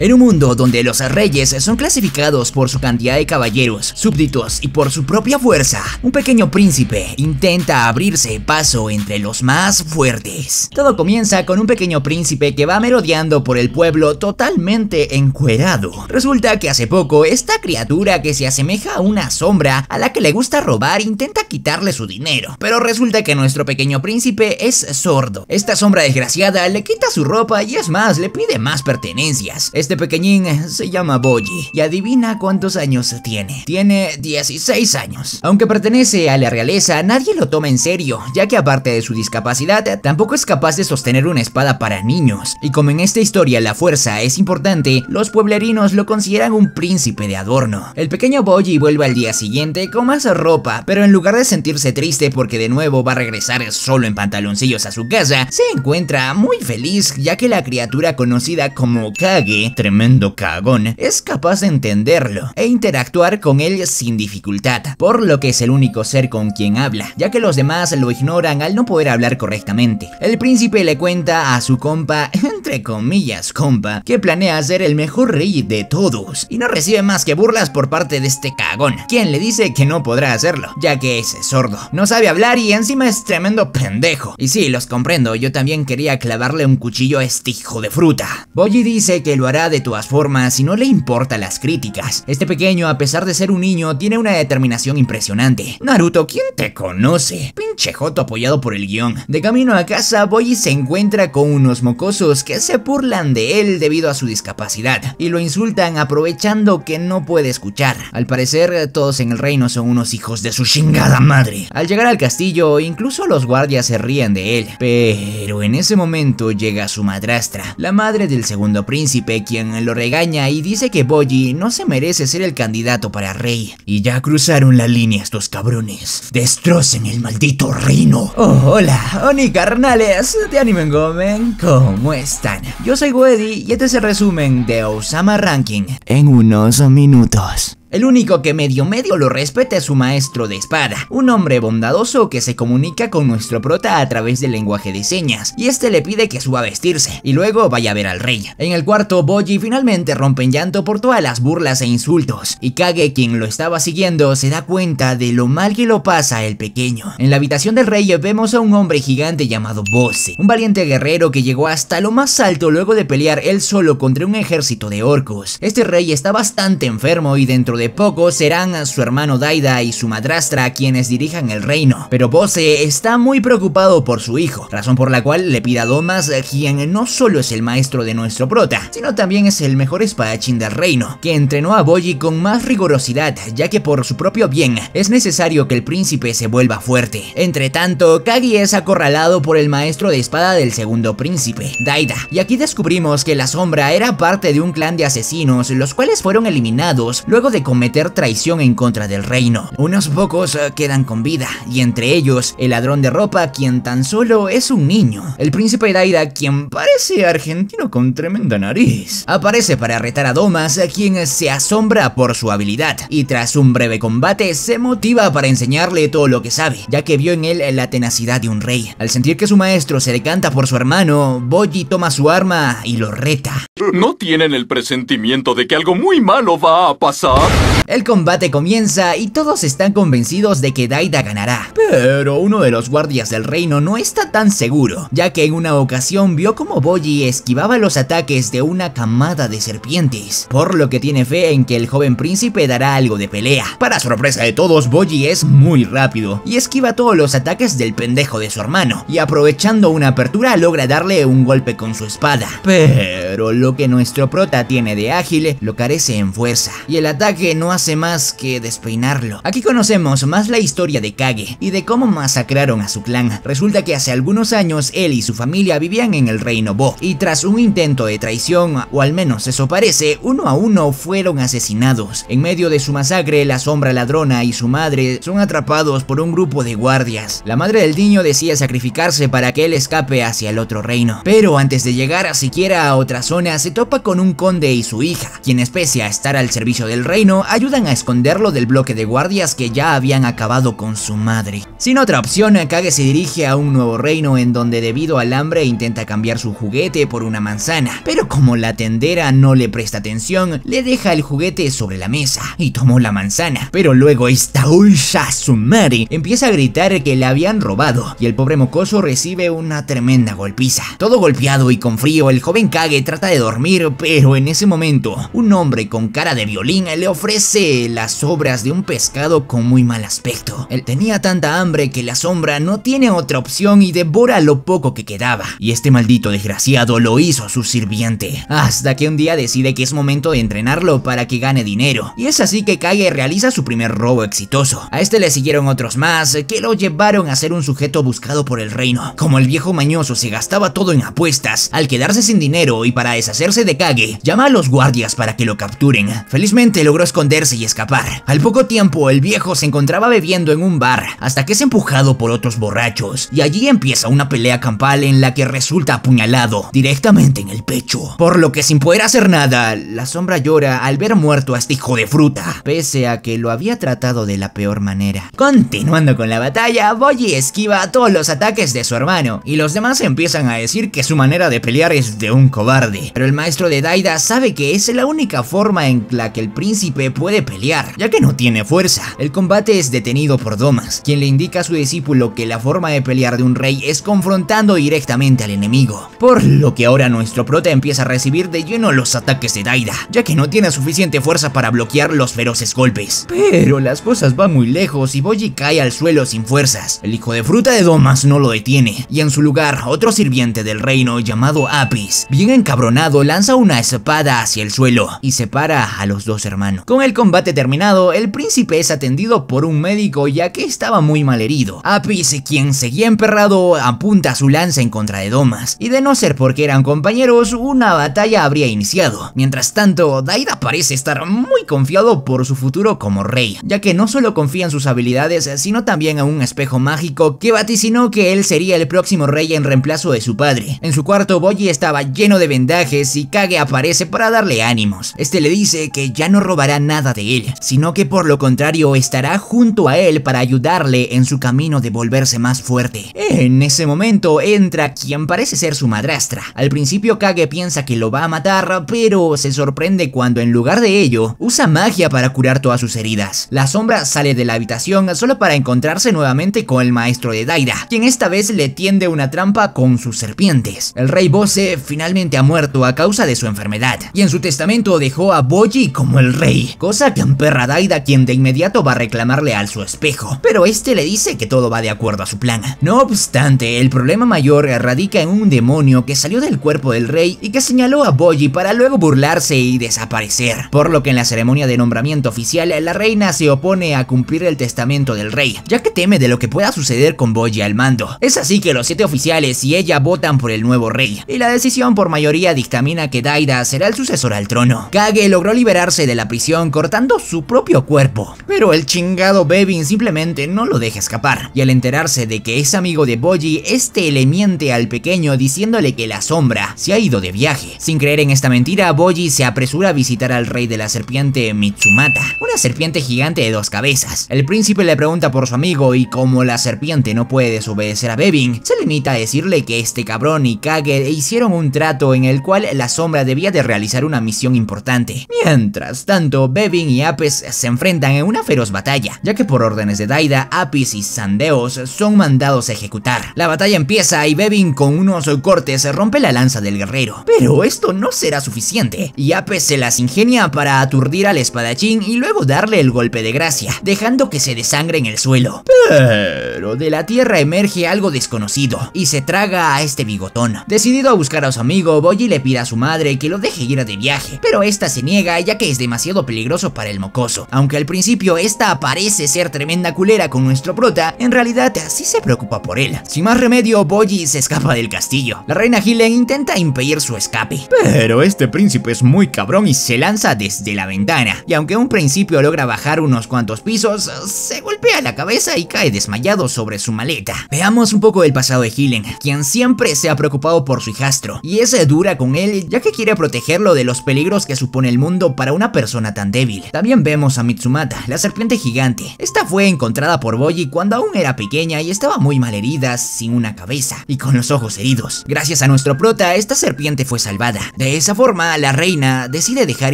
En un mundo donde los reyes son clasificados por su cantidad de caballeros, súbditos y por su propia fuerza, un pequeño príncipe intenta abrirse paso entre los más fuertes. Todo comienza con un pequeño príncipe que va merodeando por el pueblo totalmente encuerado. Resulta que hace poco esta criatura que se asemeja a una sombra a la que le gusta robar intenta quitarle su dinero, pero resulta que nuestro pequeño príncipe es sordo. Esta sombra desgraciada le quita su ropa y es más, le pide más pertenencias. Este pequeñín se llama Bojji y adivina cuántos años tiene. Tiene 16 años. Aunque pertenece a la realeza, nadie lo toma en serio, ya que aparte de su discapacidad, tampoco es capaz de sostener una espada para niños. Y como en esta historia la fuerza es importante, los pueblerinos lo consideran un príncipe de adorno. El pequeño Bojji vuelve al día siguiente con más ropa, pero en lugar de sentirse triste porque de nuevo va a regresar solo en pantaloncillos a su casa, se encuentra muy feliz ya que la criatura conocida como Kage, tremendo cagón, es capaz de entenderlo e interactuar con él sin dificultad, por lo que es el único ser con quien habla, ya que los demás lo ignoran al no poder hablar correctamente. El príncipe le cuenta a su compa, entre comillas compa, que planea ser el mejor rey de todos y no recibe más que burlas por parte de este cagón, quien le dice que no podrá hacerlo, ya que es sordo, no sabe hablar y encima es tremendo pendejo. Y sí, los comprendo, yo también quería clavarle un cuchillo a este hijo de fruta. Bojji dice que lo hará de todas formas y no le importa las críticas. Este pequeño, a pesar de ser un niño, tiene una determinación impresionante. Naruto, ¿quién te conoce? Pinche joto apoyado por el guión. De camino a casa, Bojji se encuentra con unos mocosos que se burlan de él debido a su discapacidad y lo insultan aprovechando que no puede escuchar. Al parecer, todos en el reino son unos hijos de su chingada madre. Al llegar al castillo, incluso los guardias se ríen de él, pero en ese momento llega su madrastra, la madre del segundo príncipe, quien lo regaña y dice que Bojji no se merece ser el candidato para rey. Y ya cruzaron la línea estos cabrones. Destrocen el maldito reino. Oh, hola, Oni carnales de Animenwomen, ¿cómo están? Yo soy Goedy y este es el resumen de Ousama Ranking en unos minutos. El único que medio lo respeta es su maestro de espada, un hombre bondadoso que se comunica con nuestro prota a través del lenguaje de señas, y este le pide que suba a vestirse y luego vaya a ver al rey. En el cuarto, Bojji finalmente rompe en llanto por todas las burlas e insultos, y Kage, quien lo estaba siguiendo, se da cuenta de lo mal que lo pasa el pequeño. En la habitación del rey vemos a un hombre gigante llamado Bosse, un valiente guerrero que llegó hasta lo más alto luego de pelear él solo contra un ejército de orcos. Este rey está bastante enfermo y dentro de poco serán su hermano Daida y su madrastra quienes dirijan el reino, pero Bosse está muy preocupado por su hijo, razón por la cual le pide a Domas, quien no solo es el maestro de nuestro prota, sino también es el mejor espadachín del reino, que entrenó a Bojji con más rigurosidad, ya que por su propio bien es necesario que el príncipe se vuelva fuerte. Entre tanto, Kage es acorralado por el maestro de espada del segundo príncipe, Daida, y aquí descubrimos que la sombra era parte de un clan de asesinos, los cuales fueron eliminados luego de cometer traición en contra del reino. Unos pocos quedan con vida, y entre ellos, el ladrón de ropa, quien tan solo es un niño. El príncipe Daida, quien parece argentino con tremenda nariz, aparece para retar a Domas, quien se asombra por su habilidad, y tras un breve combate, se motiva para enseñarle todo lo que sabe, ya que vio en él la tenacidad de un rey. Al sentir que su maestro se decanta por su hermano, Bojji toma su arma y lo reta. ¿No tienen el presentimiento de que algo muy malo va a pasar? El combate comienza y todos están convencidos de que Daida ganará, pero uno de los guardias del reino no está tan seguro, ya que en una ocasión vio como Bojji esquivaba los ataques de una camada de serpientes, por lo que tiene fe en que el joven príncipe dará algo de pelea. Para sorpresa de todos, Bojji es muy rápido y esquiva todos los ataques del pendejo de su hermano, y aprovechando una apertura logra darle un golpe con su espada, pero lo que nuestro prota tiene de ágil lo carece en fuerza, y el ataque no hace más que despeinarlo. Aquí conocemos más la historia de Kage y de cómo masacraron a su clan. Resulta que hace algunos años él y su familia vivían en el reino Bo, y tras un intento de traición, o al menos eso parece, uno a uno fueron asesinados. En medio de su masacre, la sombra ladrona y su madre son atrapados por un grupo de guardias. La madre del niño decide sacrificarse para que él escape hacia el otro reino, pero antes de llegar siquiera a otra zona se topa con un conde y su hija, quienes pese a estar al servicio del reino mano ayudan a esconderlo del bloque de guardias que ya habían acabado con su madre. Sin otra opción, Kage se dirige a un nuevo reino en donde debido al hambre intenta cambiar su juguete por una manzana, pero como la tendera no le presta atención, le deja el juguete sobre la mesa y tomó la manzana, pero luego esta Ousama Ranking empieza a gritar que la habían robado y el pobre mocoso recibe una tremenda golpiza. Todo golpeado y con frío, el joven Kage trata de dormir, pero en ese momento un hombre con cara de violín le ofrece las sobras de un pescado con muy mal aspecto. Él tenía tanta hambre que la sombra no tiene otra opción y devora lo poco que quedaba, y este maldito desgraciado lo hizo su sirviente, hasta que un día decide que es momento de entrenarlo para que gane dinero, y es así que Kage realiza su primer robo exitoso. A este le siguieron otros más que lo llevaron a ser un sujeto buscado por el reino. Como el viejo mañoso se gastaba todo en apuestas, al quedarse sin dinero y para deshacerse de Kage, llama a los guardias para que lo capturen. Felizmente logró esconderse y escapar. Al poco tiempo el viejo se encontraba bebiendo en un bar, hasta que es empujado por otros borrachos, y allí empieza una pelea campal en la que resulta apuñalado directamente en el pecho, por lo que sin poder hacer nada, la sombra llora al ver muerto a este hijo de fruta, pese a que lo había tratado de la peor manera. Continuando con la batalla, Bojji esquiva todos los ataques de su hermano, y los demás empiezan a decir que su manera de pelear es de un cobarde, pero el maestro de Daida sabe que es la única forma en la que el príncipe puede pelear, ya que no tiene fuerza. El combate es detenido por Domas, quien le indica a su discípulo que la forma de pelear de un rey es confrontando directamente al enemigo, por lo que ahora nuestro prota empieza a recibir de lleno los ataques de Daida, ya que no tiene suficiente fuerza para bloquear los feroces golpes. Pero las cosas van muy lejos y Bojji cae al suelo sin fuerzas. El hijo de fruta de Domas no lo detiene, y en su lugar otro sirviente del reino llamado Apeas, bien encabronado, lanza una espada hacia el suelo y separa a los dos hermanos. Con el combate terminado, el príncipe es atendido por un médico ya que estaba muy mal herido. Apeas, quien seguía emperrado, apunta su lanza en contra de Domas, y de no ser porque eran compañeros, una batalla habría iniciado. Mientras tanto, Daida parece estar muy confiado por su futuro como rey, ya que no solo confía en sus habilidades, sino también en un espejo mágico que vaticinó que él sería el próximo rey en reemplazo de su padre. En su cuarto, Bojji estaba lleno de vendajes y Kage aparece para darle ánimos. Este le dice que ya no robará nada de él, sino que por lo contrario estará junto a él para ayudarle en su camino de volverse más fuerte. En ese momento entra quien parece ser su madrastra. Al principio Kage piensa que lo va a matar, pero se sorprende cuando en lugar de ello usa magia para curar todas sus heridas. La sombra sale de la habitación solo para encontrarse nuevamente con el maestro de Daida, quien esta vez le tiende una trampa con sus serpientes. El rey Bosse finalmente ha muerto a causa de su enfermedad, y en su testamento dejó a Bojji como el rey, cosa que emperra a Daida, quien de inmediato va a reclamarle a su espejo, pero este le dice que todo va de acuerdo a su plan. No obstante, el problema mayor radica en un demonio que salió del cuerpo del rey y que señaló a Bojji para luego burlarse y desaparecer, por lo que en la ceremonia de nombramiento oficial la reina se opone a cumplir el testamento del rey, ya que teme de lo que pueda suceder con Bojji al mando. Es así que los 7 oficiales y ella votan por el nuevo rey, y la decisión por mayoría dictamina que Daida será el sucesor al trono. Kage logró liberarse de la prisión cortando su propio cuerpo, pero el chingado Bebin simplemente no lo deja escapar, y al enterarse de que es amigo de Bojji, este le miente al pequeño diciéndole que la sombra se ha ido de viaje. Sin creer en esta mentira, Bojji se apresura a visitar al rey de la serpiente Mitsumata, una serpiente gigante de 2 cabezas. El príncipe le pregunta por su amigo y como la serpiente no puede desobedecer a Bebin, se limita a decirle que este cabrón y Kage hicieron un trato en el cual la sombra debía de realizar una misión importante. Mientras tanto, Bebin y Apeas se enfrentan en una feroz batalla, ya que por órdenes de Daida, Apeas y Sandeos son mandados a ejecutar. La batalla empieza y Bebin con unos cortes rompe la lanza del guerrero, pero esto no será suficiente, y Apeas se las ingenia para aturdir al espadachín y luego darle el golpe de gracia, dejando que se desangre en el suelo. Pero de la tierra emerge algo desconocido y se traga a este bigotón. Decidido a buscar a su amigo, Bojji le pide a su madre que lo deje ir de viaje, pero esta se niega ya que es demasiado peligroso para el mocoso. Aunque al principio esta parece ser tremenda culera con nuestro prota, en realidad sí se preocupa por él. Sin más remedio, Bojji se escapa del castillo. La reina Hiling intenta impedir su escape, pero este príncipe es muy cabrón y se lanza desde la ventana, y aunque en un principio logra bajar unos cuantos pisos, se golpea la cabeza y cae desmayado sobre su maleta. Veamos un poco el pasado de Hiling, quien siempre se ha preocupado por su hijastro, y es dura con él ya que quiere protegerlo de los peligros que supone el mundo para una persona tan tan débil. También vemos a Mitsumata, la serpiente gigante. Esta fue encontrada por Bojji cuando aún era pequeña y estaba muy mal herida, sin una cabeza y con los ojos heridos. Gracias a nuestro prota, esta serpiente fue salvada. De esa forma, la reina decide dejar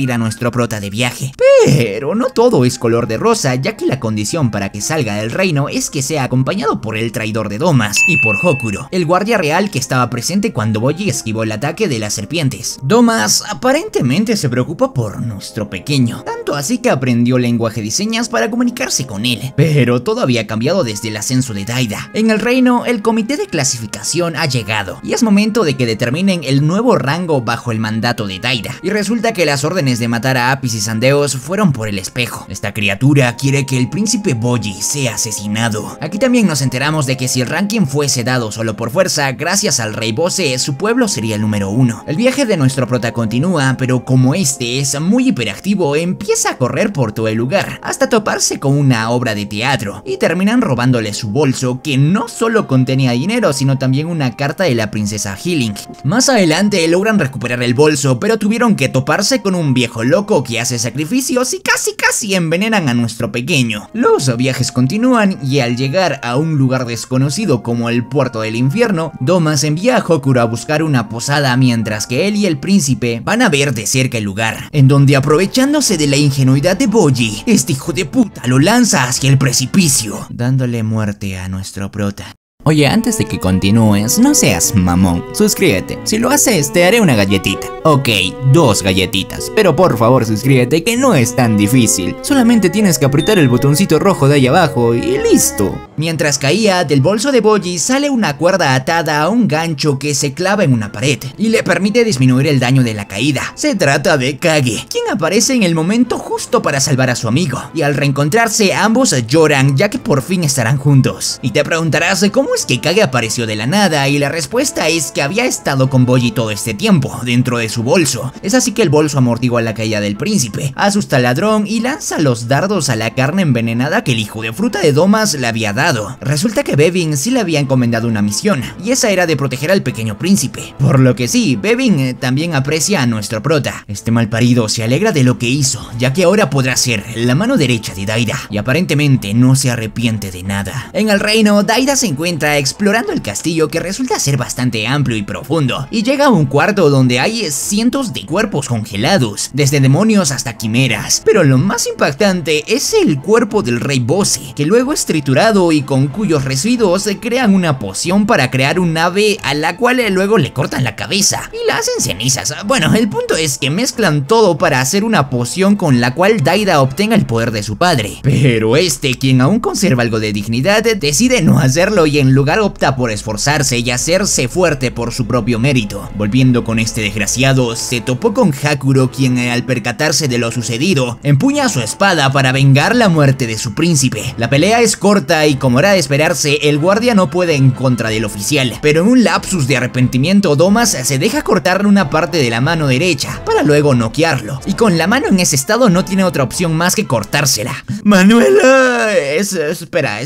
ir a nuestro prota de viaje. Pero no todo es color de rosa, ya que la condición para que salga del reino es que sea acompañado por el traidor de Domas y por Hokuro, el guardia real que estaba presente cuando Bojji esquivó el ataque de las serpientes. Domas aparentemente se preocupa por nuestro pequeño, tanto así que aprendió lenguaje de señas para comunicarse con él, pero todo había cambiado desde el ascenso de Daida. En el reino, el comité de clasificación ha llegado y es momento de que determinen el nuevo rango bajo el mandato de Daida, y resulta que las órdenes de matar a Apeas y Sandeos fueron por el espejo. Esta criatura quiere que el príncipe Bojji sea asesinado. Aquí también nos enteramos de que si el ranking fuese dado solo por fuerza, gracias al rey Bosse, su pueblo sería el número 1. El viaje de nuestro prota continúa, pero como este es muy hiperactivo, empieza a correr por todo el lugar, hasta toparse con una obra de teatro, y terminan robándole su bolso, que no solo contenía dinero, sino también una carta de la princesa Hiling. Más adelante logran recuperar el bolso, pero tuvieron que toparse con un viejo loco que hace sacrificios y casi envenenan a nuestro pequeño. Los viajes continúan y al llegar a un lugar desconocido como el puerto del infierno, Domas envía a Hokuro a buscar una posada, mientras que él y el príncipe van a ver de cerca el lugar, en donde, aprovechándose de la ingenuidad de Bojji, este hijo de puta lo lanza hacia el precipicio, dándole muerte a nuestro prota. Oye, antes de que continúes, no seas mamón, suscríbete, si lo haces te haré una galletita. Ok, 2 galletitas, pero por favor suscríbete que no es tan difícil, solamente tienes que apretar el botoncito rojo de ahí abajo y listo. Mientras caía, del bolso de Bojji sale una cuerda atada a un gancho que se clava en una pared y le permite disminuir el daño de la caída. Se trata de Kage, quien aparece en el momento justo para salvar a su amigo, y al reencontrarse ambos lloran ya que por fin estarán juntos. Y te preguntarás cómo es que Kage apareció de la nada, y la respuesta es que había estado con Bojji todo este tiempo, dentro de su bolso. Es así que el bolso amortigua la caída del príncipe, asusta al ladrón y lanza los dardos a la carne envenenada que el hijo de fruta de Domas le había dado. Resulta que Bebin sí le había encomendado una misión, y esa era de proteger al pequeño príncipe, por lo que sí, Bebin también aprecia a nuestro prota. Este malparido se alegra de lo que hizo, ya que ahora podrá ser la mano derecha de Daida, y aparentemente no se arrepiente de nada. En el reino, Daida se encuentra explorando el castillo, que resulta ser bastante amplio y profundo, y llega a un cuarto donde hay cientos de cuerpos congelados, desde demonios hasta quimeras, pero lo más impactante es el cuerpo del rey Bosse, que luego es triturado y con cuyos residuos se crean una poción para crear un ave a la cual luego le cortan la cabeza y la hacen cenizas. Bueno, el punto es que mezclan todo para hacer una poción con la cual Daida obtenga el poder de su padre, pero este, quien aún conserva algo de dignidad, decide no hacerlo y en lugar opta por esforzarse y hacerse fuerte por su propio mérito. Volviendo con este desgraciado, se topó con Hokuro, quien al percatarse de lo sucedido, empuña su espada para vengar la muerte de su príncipe. La pelea es corta y, como era de esperarse, el guardia no puede en contra del oficial, pero en un lapsus de arrepentimiento, Domas se deja cortarle una parte de la mano derecha para luego noquearlo, y con la mano en ese estado no tiene otra opción más que cortársela. Manuela, espera,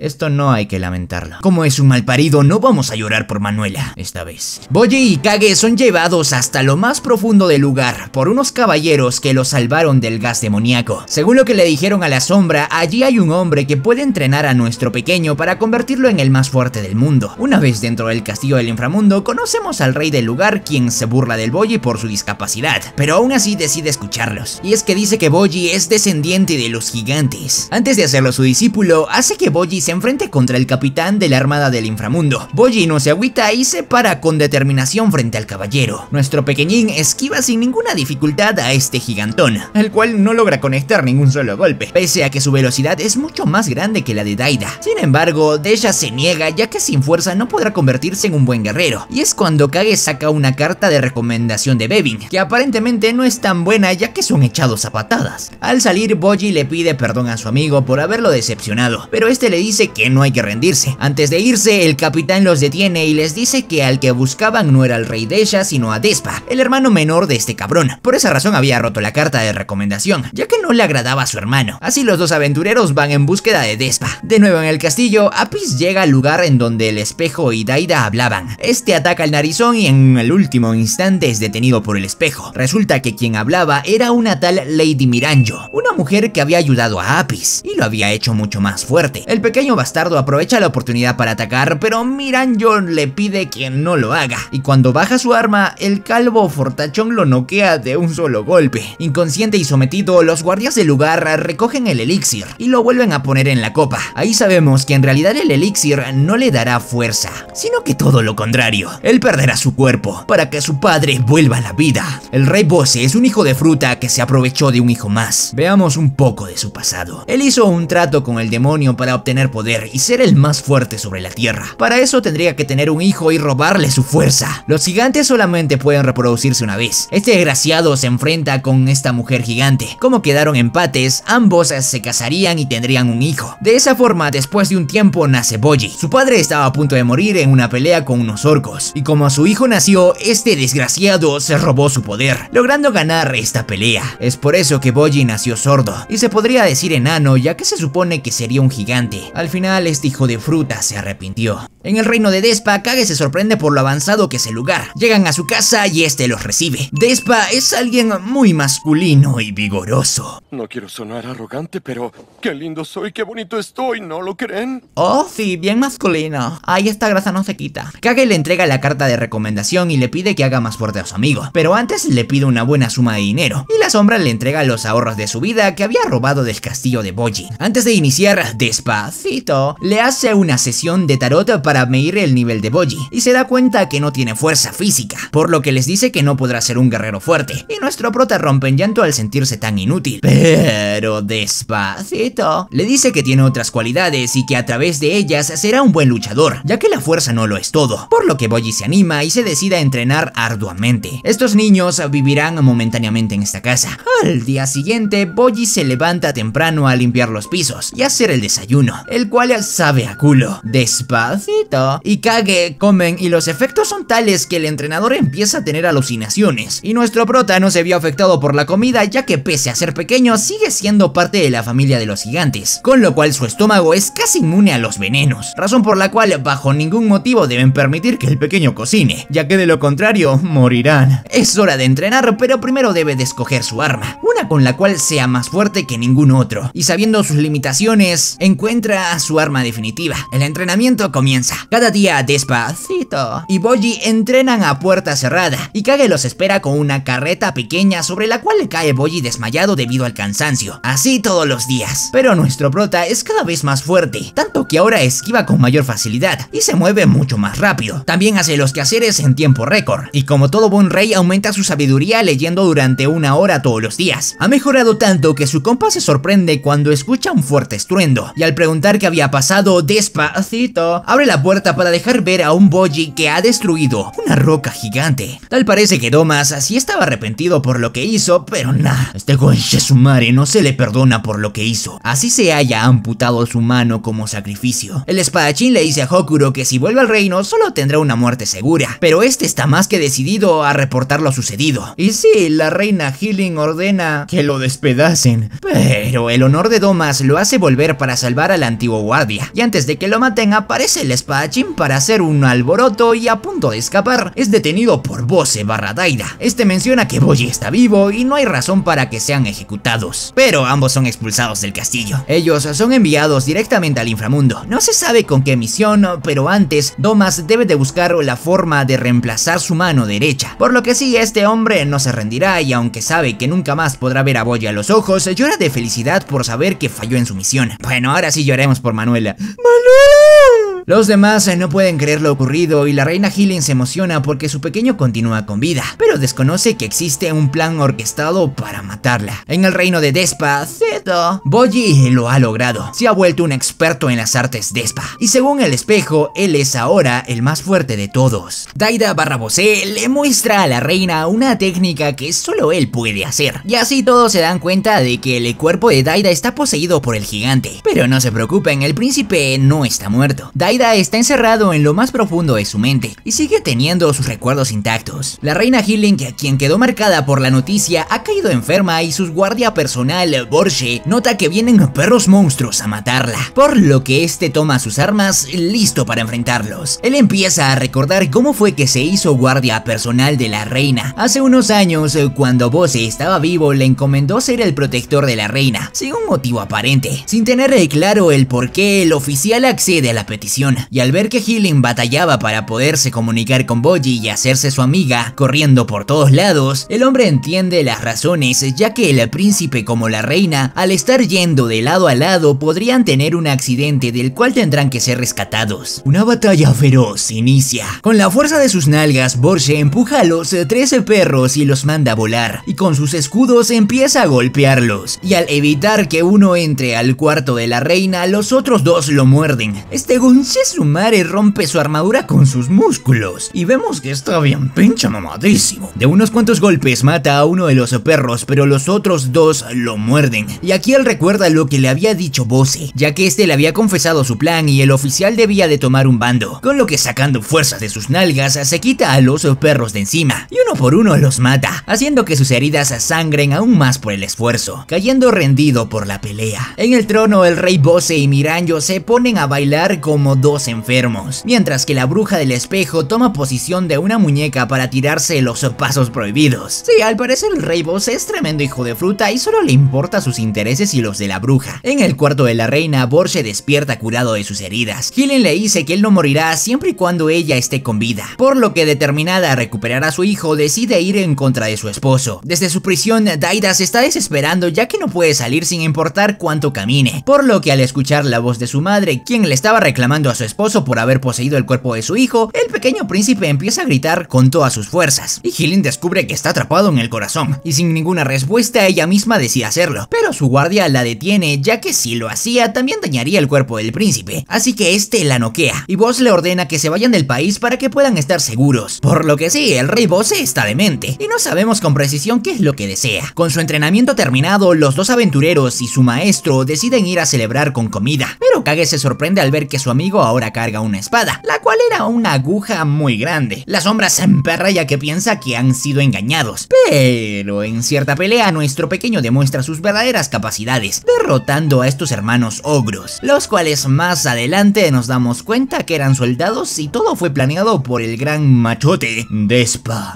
esto no hay que lamentar. Como es un malparido, no vamos a llorar por Manuela esta vez. Bojji y Kage son llevados hasta lo más profundo del lugar por unos caballeros que los salvaron del gas demoníaco. Según lo que le dijeron a la sombra, allí hay un hombre que puede entrenar a nuestro pequeño para convertirlo en el más fuerte del mundo. Una vez dentro del castillo del inframundo, conocemos al rey del lugar, quien se burla del Bojji por su discapacidad, pero aún así decide escucharlos. Y es que dice que Bojji es descendiente de los gigantes. Antes de hacerlo su discípulo, hace que Bojji se enfrente contra el capitán de la armada del inframundo. Bojji no se agüita y se para con determinación frente al caballero. Nuestro pequeñín esquiva sin ninguna dificultad a este gigantón, el cual no logra conectar ningún solo golpe, pese a que su velocidad es mucho más grande que la de Daida. Sin embargo, Desha se niega, ya que sin fuerza no podrá convertirse en un buen guerrero, y es cuando Kage saca una carta de recomendación de Bebin, que aparentemente no es tan buena ya que son echados a patadas. Al salir, Bojji le pide perdón a su amigo por haberlo decepcionado, pero este le dice que no hay que rendirse. Antes de irse, el capitán los detiene y les dice que al que buscaban no era el rey Desha, sino a Despa, el hermano menor de este cabrón. Por esa razón había roto la carta de recomendación, ya que no le agradaba a su hermano. Así los dos aventureros van en búsqueda de Despa, De nuevo en el castillo, Apeas llega al lugar en donde el espejo y Daida hablaban. Este ataca al narizón y en el último instante es detenido por el espejo. Resulta que quien hablaba era una tal Lady Miranjo, una mujer que había ayudado a Apeas y lo había hecho mucho más fuerte. El pequeño bastardo aprovecha la oportunidad para atacar, pero Miranjo le pide que no lo haga, y cuando baja su arma, el calvo fortachón lo noquea de un solo golpe. Inconsciente y sometido, los guardias del lugar recogen el elixir y lo vuelven a poner en la copa. Ahí sabemos que en realidad el elixir no le dará fuerza, sino que todo lo contrario. Él perderá su cuerpo para que su padre vuelva a la vida. El rey Bosse es un hijo de fruta que se aprovechó de un hijo más. Veamos un poco de su pasado. Él hizo un trato con el demonio para obtener poder y ser el más fuerte sobre la tierra. Para eso tendría que tener un hijo y robarle su fuerza. Los gigantes solamente pueden reproducirse una vez. Este desgraciado se enfrenta con esta mujer gigante. Como quedaron empates, ambos se casarían y tendrían un hijo. De esa forma, después de un tiempo nace Bojji. Su padre estaba a punto de morir en una pelea con unos orcos, y como su hijo nació, este desgraciado se robó su poder, logrando ganar esta pelea. Es por eso que Bojji nació sordo, y se podría decir enano, ya que se supone que sería un gigante. Al final, este hijo de fruta se arrepintió. En el reino de Despa, Kage se sorprende por lo avanzado que es el lugar. Llegan a su casa y este los recibe. Despa es alguien muy masculino y vigoroso. No quiero sonar arrogante, pero qué lindo soy, qué bonito estoy, ¿no lo creen? Oh, sí, bien masculino. Ahí esta grasa no se quita. Kage le entrega la carta de recomendación y le pide que haga más fuerte a su amigo, pero antes le pide una buena suma de dinero, y la sombra le entrega los ahorros de su vida que había robado del castillo de Bojji. Antes de iniciar, Despacito le hace una sesión de tarot para medir el nivel de Bojji, y se da cuenta que no tiene fuerza física, por lo que les dice que no podrá ser un guerrero fuerte, y nuestro prota rompe en llanto al sentirse tan inútil. Pero Despacito le dice que tiene otras cualidades y que a través de ellas será un buen luchador, ya que la fuerza no lo es todo, por lo que Bojji se anima y se decide a entrenar arduamente. Estos niños vivirán momentáneamente en esta casa. Al día siguiente, Bojji se levanta temprano a limpiar los pisos y hacer el desayuno, el cual sabe a culo. Despacito y Kage comen y los efectos son tales que el entrenador empieza a tener alucinaciones, y nuestro prota no se vio afectado por la comida, ya que pese a ser pequeño sigue siendo parte de la familia de los gigantes, con lo cual su estómago es casi inmune a los venenos, razón por la cual bajo ningún motivo deben permitir que el pequeño cocine, ya que de lo contrario morirán. Es hora de entrenar, pero primero debe de escoger su arma, una con la cual sea más fuerte que ningún otro, y sabiendo sus limitaciones, encuentra su arma definitiva. El entrenamiento comienza. Cada día Despacito y Bojji entrenan a puerta cerrada, y Kage los espera con una carreta pequeña sobre la cual cae Bojji desmayado debido al cansancio. Así todos los días, pero nuestro prota es cada vez más fuerte, tanto que ahora esquiva con mayor facilidad y se mueve mucho más rápido. También hace los quehaceres en tiempo récord, y como todo buen rey aumenta su sabiduría leyendo durante una hora todos los días. Ha mejorado tanto que su compa se sorprende cuando escucha un fuerte estruendo, y al preguntar qué había pasado, Despacito abre la puerta para dejar ver a un Bojji que ha destruido una roca gigante. Tal parece que Domas sí estaba arrepentido por lo que hizo, pero nah, este Goenshisumare no se le perdona por lo que hizo, así se haya amputado su mano como sacrificio. El espadachín le dice a Hokuro que si vuelve al reino solo tendrá una muerte segura, pero este está más que decidido a reportar lo sucedido. Y sí, la reina Hiling ordena que lo despedacen, pero el honor de Domas lo hace volver para salvar al antiguo guardia, y antes de que lo maten aparece el espadachín para hacer un alboroto, y a punto de escapar es detenido por Bosse / Daida. Este menciona que Bojji está vivo y no hay razón para que sean ejecutados, pero ambos son expulsados del castillo. Ellos son enviados directamente al inframundo. No se sabe con qué misión, pero antes Domas debe de buscar la forma de reemplazar su mano derecha, por lo que sí, este hombre no se rendirá, y aunque sabe que nunca más podrá ver a Bojji a los ojos, llora de felicidad por saber que falló en su misión. Bueno, ahora sí lloremos por Manuela. ¡Manuela! Los demás no pueden creer lo ocurrido, y la reina Healing se emociona porque su pequeño continúa con vida, pero desconoce que existe un plan orquestado para matarla. En el reino de Despacito, Bojji lo ha logrado. Se ha vuelto un experto en las artes Despa, y según el espejo, él es ahora el más fuerte de todos. Daida / Bosse le muestra a la reina una técnica que solo él puede hacer, y así todos se dan cuenta de que el cuerpo de Daida está poseído por el gigante. Pero no se preocupen, el príncipe no está muerto. Daida Daida está encerrado en lo más profundo de su mente y sigue teniendo sus recuerdos intactos. La reina Hiling, quien quedó marcada por la noticia, ha caído enferma y sus guardia personal, Borsche, nota que vienen perros monstruos a matarla, por lo que este toma sus armas listo para enfrentarlos. Él empieza a recordar cómo fue que se hizo guardia personal de la reina. Hace unos años, cuando Bosse estaba vivo, le encomendó ser el protector de la reina, sin un motivo aparente. Sin tener claro el porqué, el oficial accede a la petición, y al ver que Healing batallaba para poderse comunicar con Bojji y hacerse su amiga, corriendo por todos lados, el hombre entiende las razones, ya que el príncipe como la reina, al estar yendo de lado a lado, podrían tener un accidente del cual tendrán que ser rescatados. Una batalla feroz inicia. Con la fuerza de sus nalgas, Borsche empuja a los 13 perros y los manda a volar, y con sus escudos empieza a golpearlos, y al evitar que uno entre al cuarto de la reina, los otros dos lo muerden. Este Gonchesumare rompe su armadura con sus músculos, y vemos que está bien pinche mamadísimo. De unos cuantos golpes mata a uno de los perros, pero los otros dos lo muerden, y aquí él recuerda lo que le había dicho Bosse, ya que este le había confesado su plan y el oficial debía de tomar un bando, con lo que sacando fuerza de sus nalgas se quita a los perros de encima, y uno por uno los mata, haciendo que sus heridas sangren aún más por el esfuerzo, cayendo rendido por la pelea. En el trono, el rey Bosse y Miranjo se ponen a bailar como dos enfermos, mientras que la bruja del espejo toma posición de una muñeca para tirarse los pasos prohibidos. Sí, al parecer el rey Bosse es tremendo hijo de fruta y solo le importa sus intereses y los de la bruja. En el cuarto de la reina, Borsche despierta curado de sus heridas. Hiling le dice que él no morirá siempre y cuando ella esté con vida, por lo que determinada a recuperar a su hijo, decide ir en contra de su esposo. Desde su prisión, Daida se está desesperando ya que no puede salir sin importar cuánto camine, por lo que al escuchar la voz de su madre, quien le estaba reclamando a su esposo por haber poseído el cuerpo de su hijo, el pequeño príncipe empieza a gritar con todas sus fuerzas, y Hiling descubre que está atrapado en el corazón, y sin ninguna respuesta ella misma decide hacerlo, pero su guardia la detiene ya que si lo hacía también dañaría el cuerpo del príncipe, así que este la noquea, y Bosse le ordena que se vayan del país para que puedan estar seguros, por lo que sí, el rey Bosse está demente, y no sabemos con precisión qué es lo que desea. Con su entrenamiento terminado, los dos aventureros y su maestro deciden ir a celebrar con comida, pero Kage se sorprende al ver que su amigo ahora carga una espada, la cual era una aguja muy grande. La sombra se emperra ya que piensa que han sido engañados, pero en cierta pelea nuestro pequeño demuestra sus verdaderas capacidades, derrotando a estos hermanos ogros, los cuales más adelante nos damos cuenta que eran soldados y todo fue planeado por el gran machote Despa.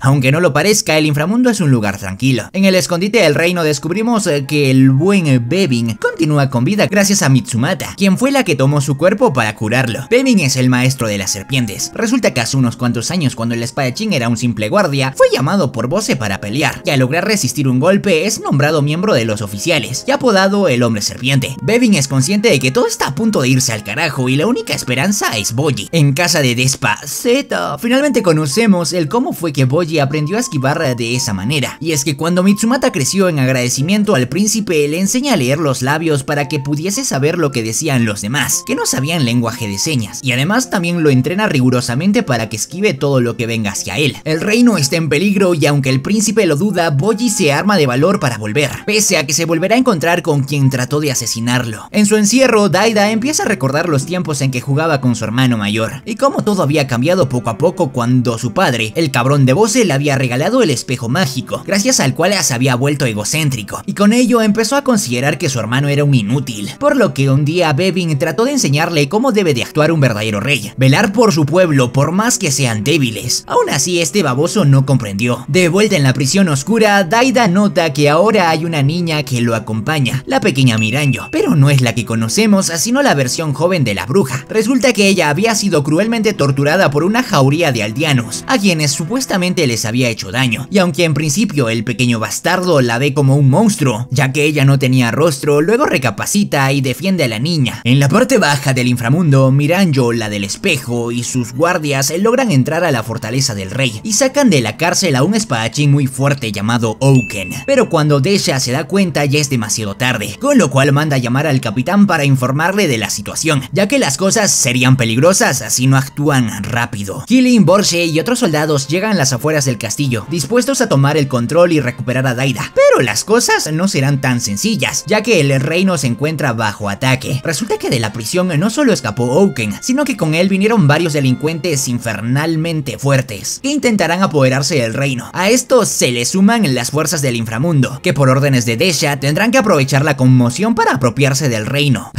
Aunque no lo parezca, el inframundo es un lugar tranquilo. En el escondite del reino descubrimos que el buen Bebin continúa con vida gracias a Mitsumata, quien fue la que tomó su cuerpo para curarlo. Bebin es el maestro de las serpientes. Resulta que hace unos cuantos años, cuando el espadachín era un simple guardia, fue llamado por Bosse para pelear, y al lograr resistir un golpe es nombrado miembro de los oficiales y apodado el hombre serpiente. Bebin es consciente de que todo está a punto de irse al carajo y la única esperanza es Bojji. En casa de Despa Z, finalmente conocemos el cómo fue que Bojji aprendió a esquivar de esa manera, y es que cuando Mitsumata creció, en agradecimiento al príncipe le enseña a leer los labios para que pudiese saber lo que decían los demás, que no sabían lenguaje de señas, y además también lo entrena rigurosamente para que esquive todo lo que venga hacia él. El reino está en peligro y aunque el príncipe lo duda, Bojji se arma de valor para volver, pese a que se volverá a encontrar con quien trató de asesinarlo. En su encierro, Daida empieza a recordar los tiempos en que jugaba con su hermano mayor, y cómo todo había cambiado poco a poco cuando su padre, el cabrón de Bosse, le había regalado el espejo mágico, gracias al cual se había vuelto egocéntrico, y con ello empezó a considerar que su hermano era un inútil, por lo que un día Bebin trató de enseñarle cómo debe de actuar un verdadero rey, velar por su pueblo por más que sean débiles. Aún así, este baboso no comprendió. De vuelta en la prisión oscura, Daida nota que ahora hay una niña que lo acompaña, la pequeña Miranjo, pero no es la que conocemos, sino la versión joven de la bruja. Resulta que ella había sido cruelmente torturada por una jauría de aldeanos, a quienes supuestamente les había hecho daño, y aunque en principio el pequeño bastardo la ve como un monstruo, ya que ella no tenía rostro, luego recapacita y defiende a la niña. En la parte baja del inframundo, Miranjo, la del espejo, y sus guardias logran entrar a la fortaleza del rey, y sacan de la cárcel a un espadachín muy fuerte llamado Ouken, pero cuando Desha se da cuenta ya es demasiado tarde, con lo cual manda a llamar al capitán para informarle de la situación, ya que las cosas serían peligrosas si no actúan rápido. Healing, Borsche y otros soldados llegan a las afueras del castillo, dispuestos a tomar el control y recuperar a Daida, pero las cosas no serán tan sencillas, ya que el reino se encuentra bajo ataque. Resulta que de la prisión no no solo escapó Ouken, sino que con él vinieron varios delincuentes infernalmente fuertes, que intentarán apoderarse del reino. A esto se le suman las fuerzas del inframundo, que por órdenes de Desha tendrán que aprovechar la conmoción para apropiarse del reino.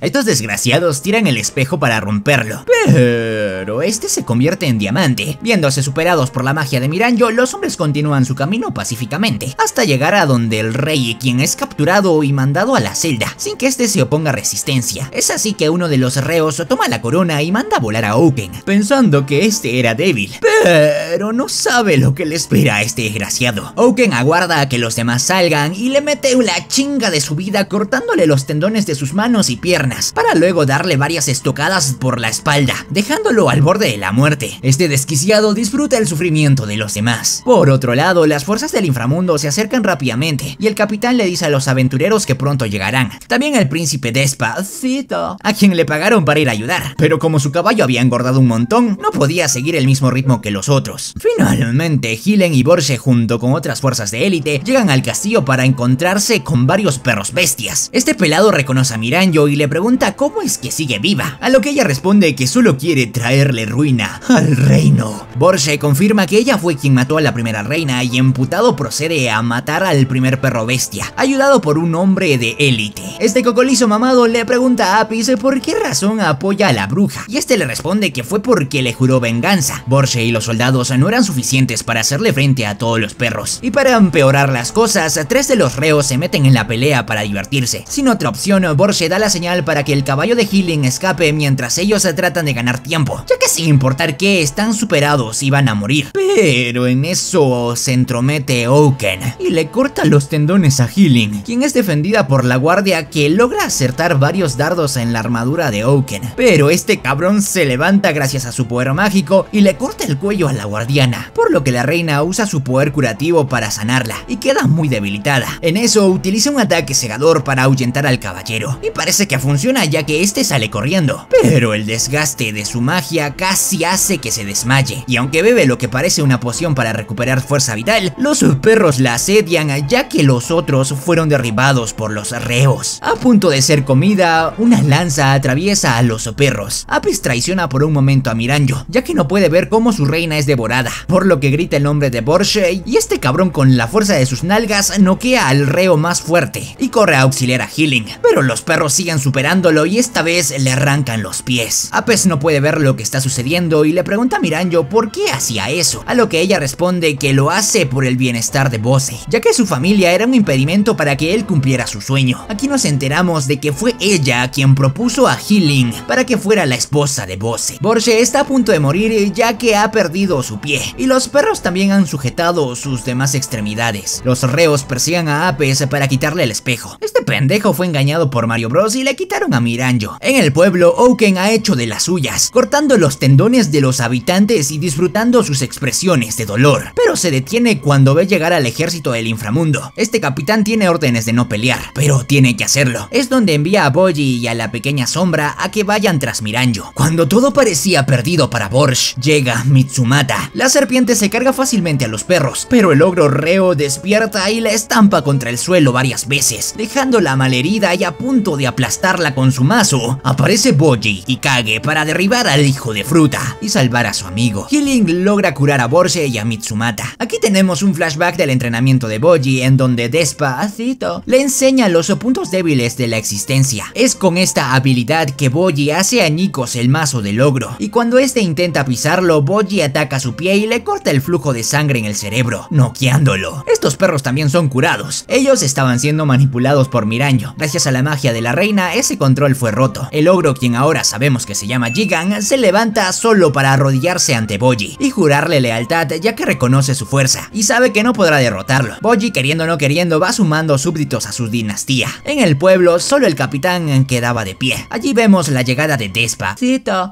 Estos desgraciados tiran el espejo para romperlo, pero este se convierte en diamante. Viéndose superados por la magia de Miranjo, los hombres continúan su camino pacíficamente, hasta llegar a donde el rey, quien es capturado y mandado a la celda, sin que este se oponga a resistencia. Es así que uno de los reos toma la corona y manda a volar a Ouken, pensando que este era débil, pero no sabe lo que le espera a este desgraciado. Ouken aguarda a que los demás salgan y le mete la chinga de su vida, cortándole los tendones de sus manos y piernas, para luego darle varias estocadas por la espalda, dejándolo al borde de la muerte. Este desquiciado disfruta el sufrimiento de los demás. Por otro lado, las fuerzas del inframundo se acercan rápidamente y el capitán le dice a los aventureros que pronto llegarán. También el príncipe Despacito, a quien le pagaron para ir a ayudar, pero como su caballo había engordado un montón, no podía seguir el mismo ritmo que los otros. Finalmente, Hiling y Borsche, junto con otras fuerzas de élite, llegan al castillo para encontrarse con varios perros bestias. Este pelado reconoce a Miranjo y le pregunta cómo es que sigue viva, a lo que ella responde que solo quiere traerle ruina al reino. Borsche confirma que ella fue quien mató a la primera reina y emputado procede a matar al primer perro bestia, ayudado por un hombre de élite. Este cocolizo mamado le pregunta a Apeas por qué razón apoya a la bruja, y este le responde que fue porque le juró venganza. Borsche y los soldados no eran suficientes para hacerle frente a todos los perros, y para empeorar las cosas, tres de los reos se meten en la pelea para divertirse. Sin otra opción, Borsche da la señal para que el caballo de Healing escape mientras ellos tratan de ganar tiempo, ya que sin importar qué, están superados y van a morir. Pero en eso se entromete Ouken y le corta los tendones a Healing, quien es defendida por la guardia, que logra acertar varios dardos en la armadura de Ouken, pero este cabrón se levanta gracias a su poder mágico y le corta el cuello a la guardiana, por lo que la reina usa su poder curativo para sanarla y queda muy debilitada. En eso utiliza un ataque cegador para ahuyentar al caballero, y parece que funciona, ya que este sale corriendo, pero el desgaste de su magia casi hace que se desmaye, y aunque bebe lo que parece una poción para recuperar fuerza vital, los perros la asedian, ya que los otros fueron derribados por los reos. A punto de ser comida, una lanza atraviesa a los perros. Apeas traiciona por un momento a Miranjo, ya que no puede ver cómo su reina es devorada, por lo que grita el nombre de Borsche, y este cabrón con la fuerza de sus nalgas noquea al reo más fuerte y corre a auxiliar a Healing, pero los perros siguen superándolo y esta vez le arrancan los pies. Apeas no puede ver lo que está sucediendo y le pregunta a Miranjo por qué hacía eso, a lo que ella responde que lo hace por el bienestar de Bosse, ya que su familia era un impedimento para que él cumpliera su sueño. Aquí nos enteramos de que fue ella quien propuso a Healing para que fuera la esposa de Bosse. Borsche está a punto de morir, ya que ha perdido su pie, y los perros también han sujetado sus demás extremidades. Los reos persiguen a Apeas para quitarle el espejo. Este pendejo fue engañado por Mario Bros y le quitaron a Miranjo. En el pueblo, Ouken ha hecho de las suyas, cortando los tendones de los habitantes y disfrutando sus expresiones de dolor, pero se detiene cuando ve llegar al ejército del inframundo. Este capitán tiene órdenes de no pelear, pero tiene que hacerlo. Es donde envía a Bojji y a la pequeña sombra a que vayan tras Miranjo. Cuando todo parecía perdido para Borsche, llega Mitsumata. La serpiente se carga fácilmente a los perros, pero el ogro reo despierta y la estampa contra el suelo varias veces, dejándola malherida, y a punto de aplastarla con su mazo, aparece Bojji y Kage para derribar al hijo de fruta y salvar a su amigo. Healing logra curar a Borsche y a Mitsumata. Aquí tenemos un flashback del entrenamiento de Bojji, en donde Despacito le enseña los puntos débiles de la existencia. Es con esta habilidad que Bojji hace añicos el mazo del ogro, y cuando este intenta pisarlo, Bojji ataca su pie y le corta el flujo de sangre en el cerebro, noqueándolo. Estos perros también son curados. Ellos estaban siendo manipulados por Miranjo. Gracias a la magia de la reina, ese control fue roto. El ogro, quien ahora sabemos que se llama Gigan, se levanta solo para arrodillarse ante Bojji y jurarle lealtad, ya que reconoce su fuerza y sabe que no podrá derrotarlo. Bojji, queriendo o no queriendo, va sumando súbditos a su dinastía. En el pueblo, solo el capitán quedaba de pie. Allí vemos la llegada de Despa,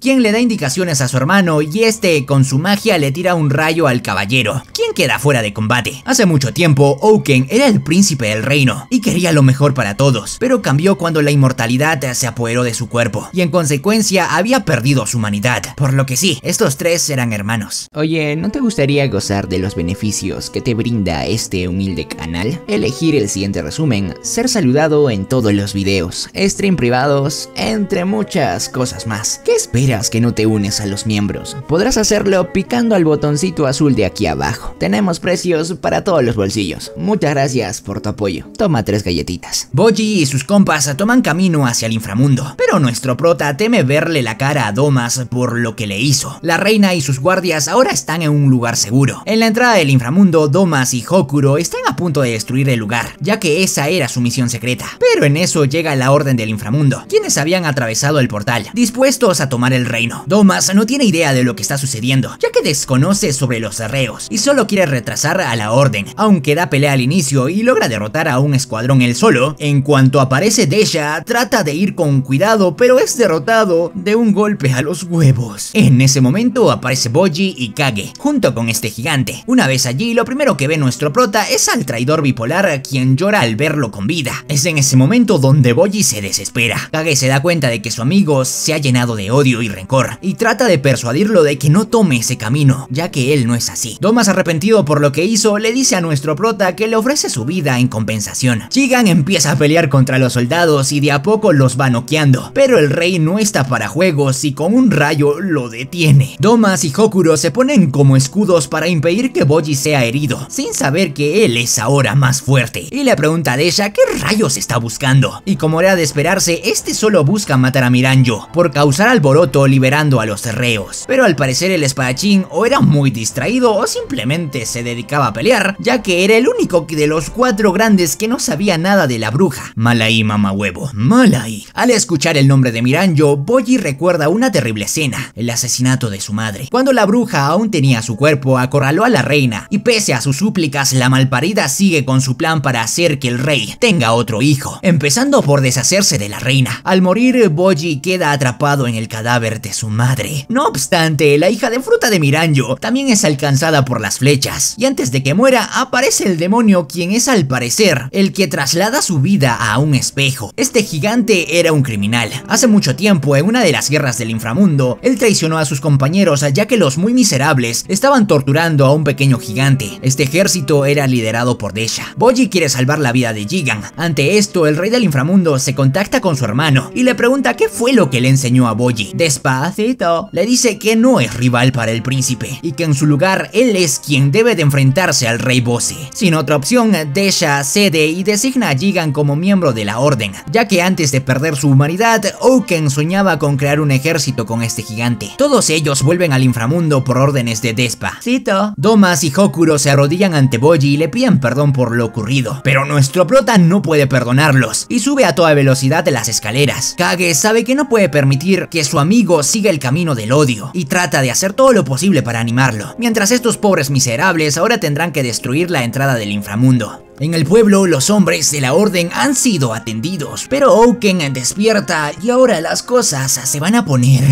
quien le da indicaciones a su hermano, y este con su magia le tira un rayo al caballero, quien ¿Quién queda fuera de combate? Hace mucho tiempo, Ouken era el príncipe del reino y quería lo mejor para todos, pero cambió cuando la inmortalidad se apoderó de su cuerpo y en consecuencia había perdido su humanidad, por lo que sí, estos tres eran hermanos. Oye, ¿no te gustaría gozar de los beneficios que te brinda este humilde canal? Elegir el siguiente resumen, ser saludado en todos los videos, stream privados, entre muchas cosas más. ¿Qué esperas que no te unes a los miembros? Podrás hacerlo picando al botoncito azul de aquí abajo. Tenemos precios para todos los bolsillos. Muchas gracias por tu apoyo. Toma 3 galletitas. Bojji y sus compas toman camino hacia el inframundo, pero nuestro prota teme verle la cara a Domas por lo que le hizo. La reina y sus guardias ahora están en un lugar seguro. En la entrada del inframundo, Domas y Hokuro están a punto de destruir el lugar, ya que esa era su misión secreta. Pero en eso llega la orden del inframundo, quienes habían atravesado el portal, dispuestos a tomar el reino. Domas no tiene idea de lo que está sucediendo, ya que desconoce sobre los reos y solo quiere retrasar a la orden, aunque da pelea al inicio y logra derrotar a un escuadrón él solo. En cuanto aparece Desha, trata de ir con cuidado, pero es derrotado de un golpe a los huevos. En ese momento aparece Bojji y Kage, junto con este gigante. Una vez allí, lo primero que ve nuestro prota es al traidor bipolar, quien llora al verlo con vida. Es en ese momento donde Bojji se desespera. Kage se da cuenta de que su amigo se ha llenado de odio y rencor, y trata de persuadirlo de que no tome ese camino, ya que él no es así. Domas, arrepentido por lo que hizo, le dice a nuestro prota que le ofrece su vida en compensación. Gigan empieza a pelear contra los soldados y de a poco los va noqueando, pero el rey no está para juegos y con un rayo lo detiene. Domas y Hokuro se ponen como escudos para impedir que Bojji sea herido, sin saber que él es ahora más fuerte, y le pregunta a Desha qué rayos está buscando, y como era de esperarse, este solo busca matar a Miranjo por causar alboroto liberando a los reos, pero al parecer el espadachín o era muy distraído o simplemente se dedicaba a pelear, ya que era el único de los 4 grandes que no sabía nada de la bruja. Mal ahí, mamá huevo, mal ahí. Al escuchar el nombre de Miranjo, Bojji recuerda una terrible escena, el asesinato de su madre, cuando la bruja aún tenía su cuerpo, acorraló a la reina y pese a sus súplicas, la malparida sigue con su plan para hacer que el rey tenga otro hijo, empezando por deshacerse de la reina. Al morir, Bojji queda atrapado en el cadáver de su madre. No obstante, la hija de fruta de Miranjo también es alcanzada por las flechas, y antes de que muera, aparece el demonio, quien es al parecer el que traslada su vida a un espejo. Este gigante era un criminal. Hace mucho tiempo, en una de las guerras del inframundo, él traicionó a sus compañeros, ya que los muy miserables estaban torturando a un pequeño gigante. Este ejército era liderado por Desha. Bojji quiere salvar la vida de Gigan. Ante esto, el rey del inframundo se contacta con su hermano y le pregunta qué fue lo que le enseñó a Bojji. Despacito le dice que no es rival para el príncipe y que en su lugar él es quien debe de enfrentarse al rey Bosse. Sin otra opción, Desha cede y designa a Gigan como miembro de la orden, ya que antes de perder su humanidad, Ouken soñaba con crear un ejército con este gigante. Todos ellos vuelven al inframundo por órdenes de Despa. Cito. Domas y Hokuro se arrodillan ante Bojji y le piden perdón por lo ocurrido, pero nuestro prota no puede perdonarlos y sube a toda velocidad de las escaleras. Kage sabe que no puede permitir que su amigo siga el camino del odio y trata de hacer todo lo posible para animarlo, mientras estos pobres miserables ahora tendrán que destruir la entrada del inframundo. En el pueblo, los hombres de la orden han sido atendidos, pero Ouken despierta y ahora las cosas se van a poner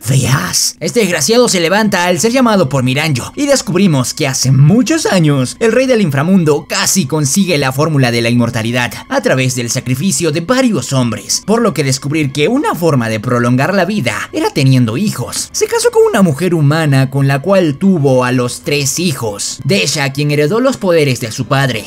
feas. Este desgraciado se levanta al ser llamado por Miranjo y descubrimos que hace muchos años el rey del inframundo casi consigue la fórmula de la inmortalidad a través del sacrificio de varios hombres, por lo que descubrir que una forma de prolongar la vida era teniendo hijos. Se casó con una mujer humana con la cual tuvo a los 3 hijos. Desha, quien heredó los poderes de su padre,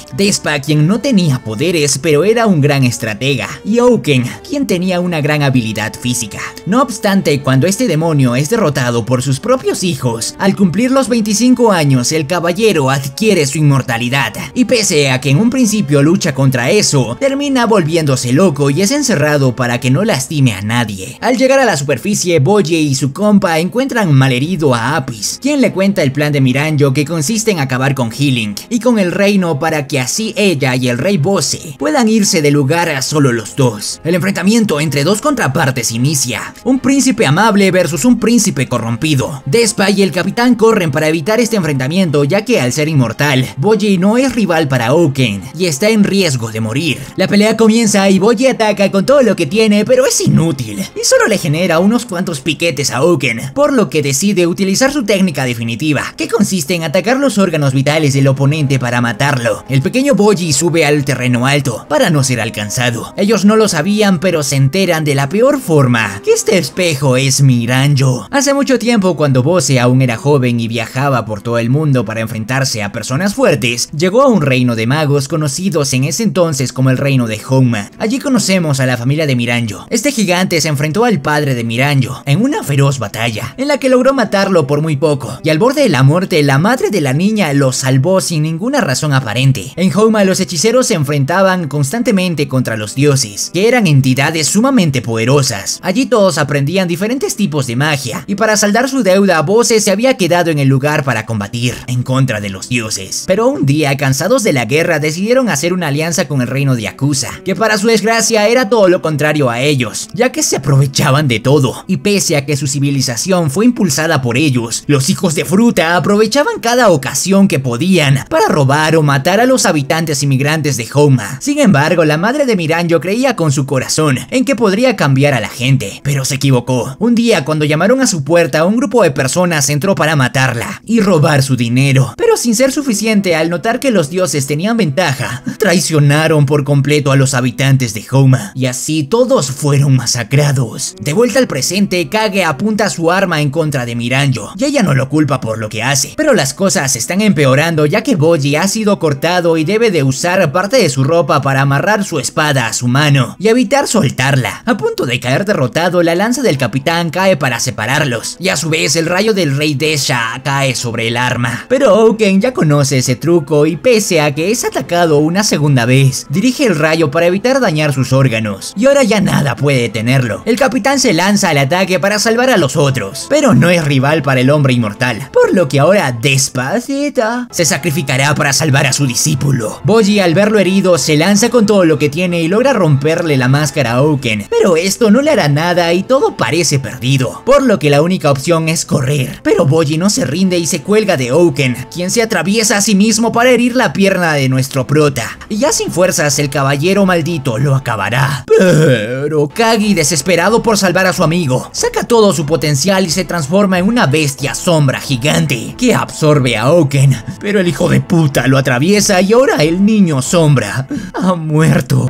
quien no tenía poderes pero era un gran estratega, y Ouken, quien tenía una gran habilidad física. No obstante, cuando este demonio es derrotado por sus propios hijos, al cumplir los 25 años el caballero adquiere su inmortalidad, y pese a que en un principio lucha contra eso, termina volviéndose loco y es encerrado para que no lastime a nadie. Al llegar a la superficie, Bojji y su compa encuentran malherido a Apeas, quien le cuenta el plan de Miranjo, que consiste en acabar con Hiling y con el reino para que así así ella y el rey Bosse puedan irse del lugar a solo los dos. El enfrentamiento entre dos contrapartes inicia, un príncipe amable versus un príncipe corrompido. Despa y el capitán corren para evitar este enfrentamiento, ya que al ser inmortal, Bojji no es rival para Ouken y está en riesgo de morir. La pelea comienza y Bojji ataca con todo lo que tiene, pero es inútil y solo le genera unos cuantos piquetes a Ouken, por lo que decide utilizar su técnica definitiva, que consiste en atacar los órganos vitales del oponente para matarlo. El pequeño Bojji sube al terreno alto para no ser alcanzado. Ellos no lo sabían, pero se enteran de la peor forma, que este espejo es Miranjo. Hace mucho tiempo, cuando Bosse aún era joven y viajaba por todo el mundo para enfrentarse a personas fuertes, llegó a un reino de magos conocidos en ese entonces como el reino de Homa. Allí conocemos a la familia de Miranjo. Este gigante se enfrentó al padre de Miranjo en una feroz batalla, en la que logró matarlo por muy poco, y al borde de la muerte, la madre de la niña lo salvó sin ninguna razón aparente. En Homa, los hechiceros se enfrentaban constantemente contra los dioses, que eran entidades sumamente poderosas. Allí todos aprendían diferentes tipos de magia, y para saldar su deuda, Bosse se había quedado en el lugar para combatir en contra de los dioses. Pero un día, cansados de la guerra, decidieron hacer una alianza con el reino de Akusa, que para su desgracia era todo lo contrario a ellos, ya que se aprovechaban de todo, y pese a que su civilización fue impulsada por ellos, los hijos de fruta aprovechaban cada ocasión que podían para robar o matar a los habitantes inmigrantes de Homa. Sin embargo, la madre de Miranjo creía con su corazón en que podría cambiar a la gente, pero se equivocó. Un día, cuando llamaron a su puerta, un grupo de personas entró para matarla y robar su dinero, pero sin ser suficiente. Al notar que los dioses tenían ventaja, traicionaron por completo a los habitantes de Homa, y así todos fueron masacrados. De vuelta al presente, Kage apunta su arma en contra de Miranjo, y ella no lo culpa por lo que hace, pero las cosas están empeorando, ya que Bojji ha sido cortado y debe de usar parte de su ropa para amarrar su espada a su mano y evitar soltarla. A punto de caer derrotado, la lanza del capitán cae para separarlos, y a su vez el rayo del rey Desha cae sobre el arma. Pero Ouken ya conoce ese truco, y pese a que es atacado una segunda vez, dirige el rayo para evitar dañar sus órganos, y ahora ya nada puede detenerlo. El capitán se lanza al ataque para salvar a los otros, pero no es rival para el hombre inmortal, por lo que ahora Despacita se sacrificará para salvar a su discípulo. Bojji, al verlo herido, se lanza con todo lo que tiene y logra romperle la máscara a Ouken, pero esto no le hará nada y todo parece perdido, por lo que la única opción es correr. Pero Bojji no se rinde y se cuelga de Ouken, quien se atraviesa a sí mismo para herir la pierna de nuestro prota, y ya sin fuerzas el caballero maldito lo acabará. Pero Kage, desesperado por salvar a su amigo, saca todo su potencial y se transforma en una bestia sombra gigante que absorbe a Ouken, pero el hijo de puta lo atraviesa y ahora el niño sombra ha muerto.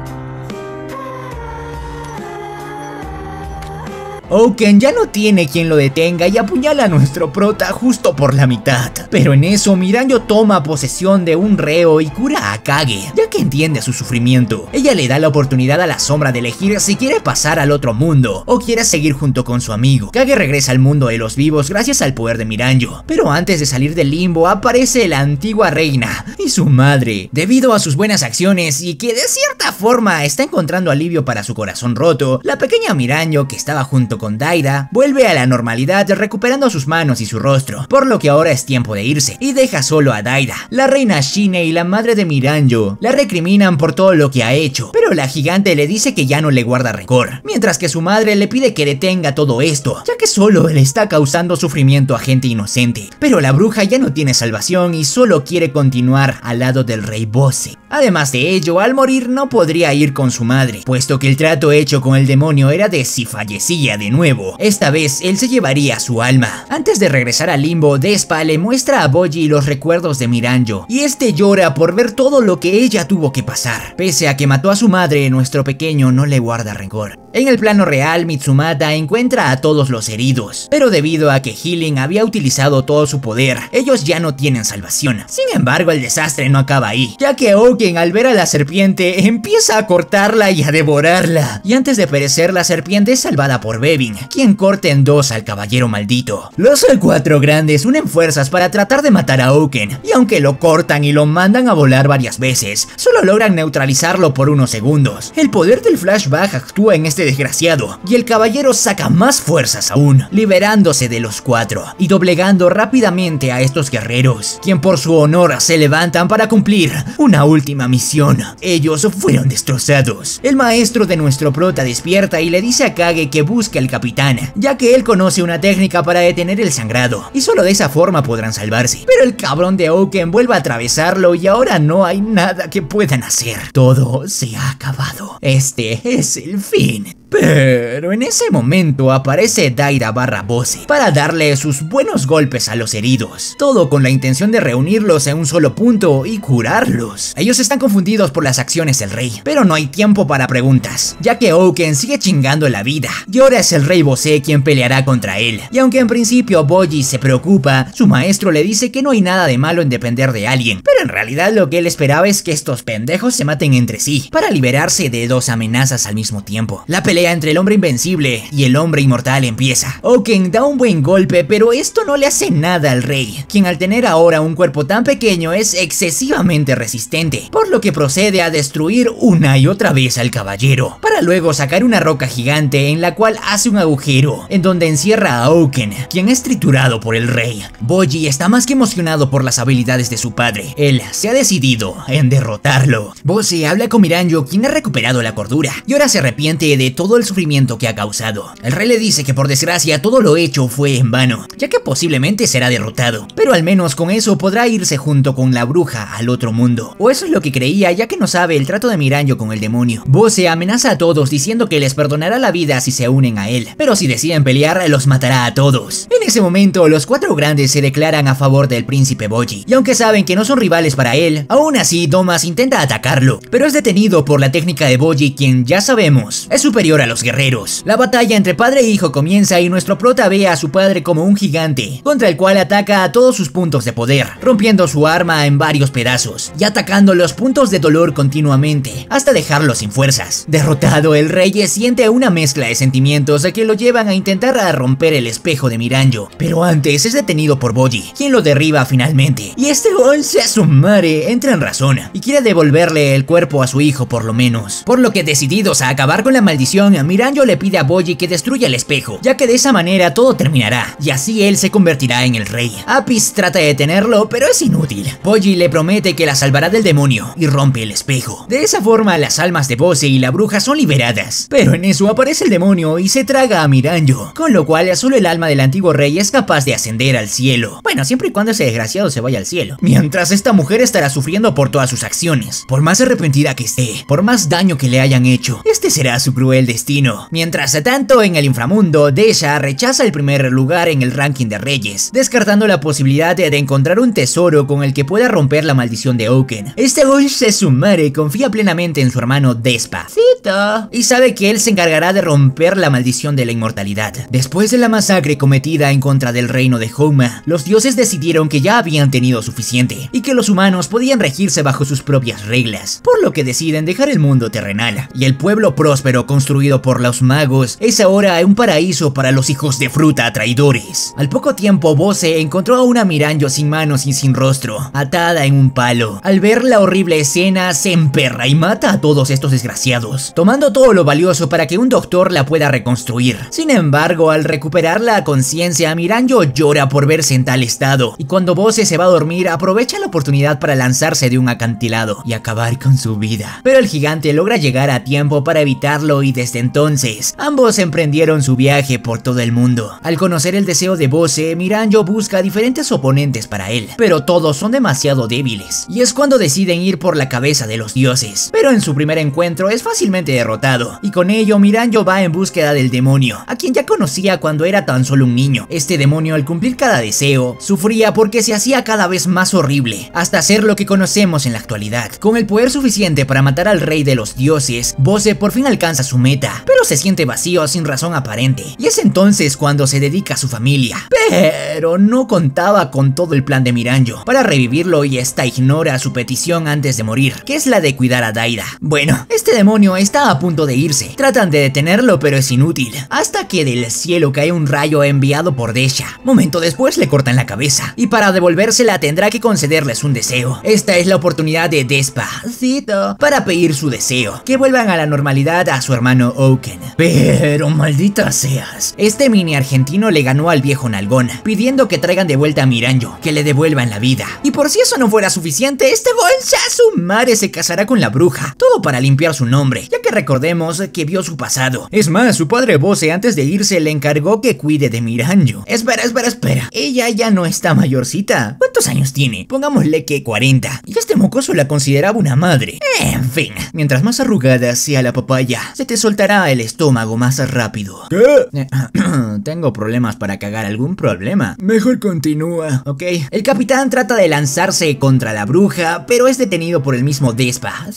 Ouken ya no tiene quien lo detenga y apuñala a nuestro prota justo por la mitad, pero en eso Miranjo toma posesión de un reo y cura a Kage, ya que entiende su sufrimiento. Ella le da la oportunidad a la sombra de elegir si quiere pasar al otro mundo o quiere seguir junto con su amigo. Kage regresa al mundo de los vivos gracias al poder de Miranjo, pero antes de salir del limbo aparece la antigua reina y su madre. Debido a sus buenas acciones y que de cierta forma está encontrando alivio para su corazón roto, la pequeña Miranjo, que estaba junto con Daida, vuelve a la normalidad recuperando sus manos y su rostro, por lo que ahora es tiempo de irse, y deja solo a Daida. La reina Shine y la madre de Miranjo la recriminan por todo lo que ha hecho, pero la gigante le dice que ya no le guarda rencor, mientras que su madre le pide que detenga todo esto, ya que solo le está causando sufrimiento a gente inocente. Pero la bruja ya no tiene salvación y solo quiere continuar al lado del rey Bosse. Además de ello, al morir no podría ir con su madre, puesto que el trato hecho con el demonio era de si fallecía de nuevo, esta vez él se llevaría su alma. Antes de regresar al limbo, Despa le muestra a Bojji los recuerdos de Miranjo, y este llora por ver todo lo que ella tuvo que pasar. Pese a que mató a su madre, nuestro pequeño no le guarda rencor. En el plano real, Mitsumata encuentra a todos los heridos, pero debido a que Healing había utilizado todo su poder, ellos ya no tienen salvación. Sin embargo, el desastre no acaba ahí, ya que Ouken, al ver a la serpiente, empieza a cortarla y a devorarla, y antes de perecer, la serpiente es salvada por Bebin, quien corta en dos al caballero maldito. Los cuatro grandes unen fuerzas para tratar de matar a Ouken, y aunque lo cortan y lo mandan a volar varias veces, solo logran neutralizarlo por unos segundos. El poder del flashback actúa en este este desgraciado, y el caballero saca más fuerzas aún, liberándose de los cuatro y doblegando rápidamente a estos guerreros, quien por su honor se levantan para cumplir una última misión. Ellos fueron destrozados. El maestro de nuestro prota despierta y le dice a Kage que busque al capitán, ya que él conoce una técnica para detener el sangrado, y solo de esa forma podrán salvarse. Pero el cabrón de Ouken vuelve a atravesarlo y ahora no hay nada que puedan hacer. Todo se ha acabado. Este es el fin. Pero en ese momento aparece Daida barra Bosse para darle sus buenos golpes a los heridos, todo con la intención de reunirlos en un solo punto y curarlos. Ellos están confundidos por las acciones del rey, pero no hay tiempo para preguntas, ya que Ouken sigue chingando la vida, y ahora es el rey Bosse quien peleará contra él. Y aunque en principio Bojji se preocupa, su maestro le dice que no hay nada de malo en depender de alguien, pero en realidad lo que él esperaba es que estos pendejos se maten entre sí, para liberarse de dos amenazas al mismo tiempo. La pelea entre el hombre invencible y el hombre inmortal empieza. Ouken da un buen golpe, pero esto no le hace nada al rey, quien al tener ahora un cuerpo tan pequeño es excesivamente resistente, por lo que procede a destruir una y otra vez al caballero, para luego sacar una roca gigante en la cual hace un agujero, en donde encierra a Ouken, quien es triturado por el rey. Bojji está más que emocionado por las habilidades de su padre, él se ha decidido en derrotarlo. Bosse habla con Miranjo, quien ha recuperado la cordura, y ahora se arrepiente de todo el sufrimiento que ha causado. El rey le dice que por desgracia todo lo hecho fue en vano, ya que posiblemente será derrotado, pero al menos con eso podrá irse junto con la bruja al otro mundo, o eso es lo que creía, ya que no sabe el trato de Miranjo con el demonio. Bosse amenaza a todos diciendo que les perdonará la vida si se unen a él, pero si deciden pelear los matará a todos. En ese momento los cuatro grandes se declaran a favor del príncipe Bojji, y aunque saben que no son rivales para él, aún así Domas intenta atacarlo, pero es detenido por la técnica de Bojji, quien ya sabemos es superior a los guerreros. La batalla entre padre e hijo comienza y nuestro prota ve a su padre como un gigante, contra el cual ataca a todos sus puntos de poder, rompiendo su arma en varios pedazos y atacando los puntos de dolor continuamente, hasta dejarlo sin fuerzas. Derrotado, el rey siente una mezcla de sentimientos que lo llevan a intentar a romper el espejo de Miranjo, pero antes es detenido por Bojji, quien lo derriba finalmente, y este once a su madre entra en razón y quiere devolverle el cuerpo a su hijo por lo menos, por lo que decididos a acabar con la maldición, Miranjo le pide a Bojji que destruya el espejo, ya que de esa manera todo terminará y así él se convertirá en el rey. Apeas trata de detenerlo, pero es inútil. Bojji le promete que la salvará del demonio y rompe el espejo. De esa forma las almas de Bosse y la bruja son liberadas, pero en eso aparece el demonio y se traga a Miranjo, con lo cual solo el alma del antiguo rey es capaz de ascender al cielo. Bueno, siempre y cuando ese desgraciado se vaya al cielo. Mientras, esta mujer estará sufriendo por todas sus acciones, por más arrepentida que esté, por más daño que le hayan hecho. Este será su cruel destino. Mientras tanto, en el inframundo, Desha rechaza el primer lugar en el ranking de reyes, descartando la posibilidad de encontrar un tesoro con el que pueda romper la maldición de Ouken. Este Bosse Sumare confía plenamente en su hermano Despa y sabe que él se encargará de romper la maldición de la inmortalidad. Después de la masacre cometida en contra del reino de Homa, los dioses decidieron que ya habían tenido suficiente y que los humanos podían regirse bajo sus propias reglas, por lo que deciden dejar el mundo terrenal, y el pueblo próspero construyó por los magos es ahora un paraíso para los hijos de fruta traidores. Al poco tiempo, Bosse encontró a una Miranjo sin manos y sin rostro, atada en un palo. Al ver la horrible escena, se emperra y mata a todos estos desgraciados, tomando todo lo valioso para que un doctor la pueda reconstruir. Sin embargo, al recuperar la conciencia, Miranjo llora por verse en tal estado, y cuando Bosse se va a dormir, aprovecha la oportunidad para lanzarse de un acantilado y acabar con su vida. Pero el gigante logra llegar a tiempo para evitarlo y desde entonces, ambos emprendieron su viaje por todo el mundo. Al conocer el deseo de Bosse, Miranjo busca diferentes oponentes para él, pero todos son demasiado débiles, y es cuando deciden ir por la cabeza de los dioses. Pero en su primer encuentro es fácilmente derrotado, y con ello Miranjo va en búsqueda del demonio, a quien ya conocía cuando era tan solo un niño. Este demonio, al cumplir cada deseo, sufría porque se hacía cada vez más horrible, hasta ser lo que conocemos en la actualidad. Con el poder suficiente para matar al rey de los dioses, Bosse por fin alcanza su meta, pero se siente vacío sin razón aparente, y es entonces cuando se dedica a su familia. Pero no contaba con todo el plan de Miranjo para revivirlo, y esta ignora su petición antes de morir, que es la de cuidar a Daida. Bueno, este demonio está a punto de irse, tratan de detenerlo pero es inútil, hasta que del cielo cae un rayo enviado por Desha. Momento después le cortan la cabeza, y para devolvérsela tendrá que concederles un deseo. Esta es la oportunidad de Despacito para pedir su deseo, que vuelvan a la normalidad a su hermano Ouken. Pero maldita seas, este mini argentino le ganó al viejo nalgón, pidiendo que traigan de vuelta a Miranjo, que le devuelvan la vida. Y por si eso no fuera suficiente, este Bolsasumare se casará con la bruja, todo para limpiar su nombre, ya que recordemos que vio su pasado. Es más, su padre Bosse antes de irse le encargó que cuide de Miranjo. Espera, ella ya no está mayorcita. ¿Cuántos años tiene? Pongámosle que 40. Y este mocoso la consideraba una madre. En fin, mientras más arrugada sea la papaya, se te soltará el estómago más rápido. ¿Qué? Tengo problemas para cagar, ¿algún problema? Mejor continúa. Ok. El capitán trata de lanzarse contra la bruja, pero es detenido por el mismo Despa,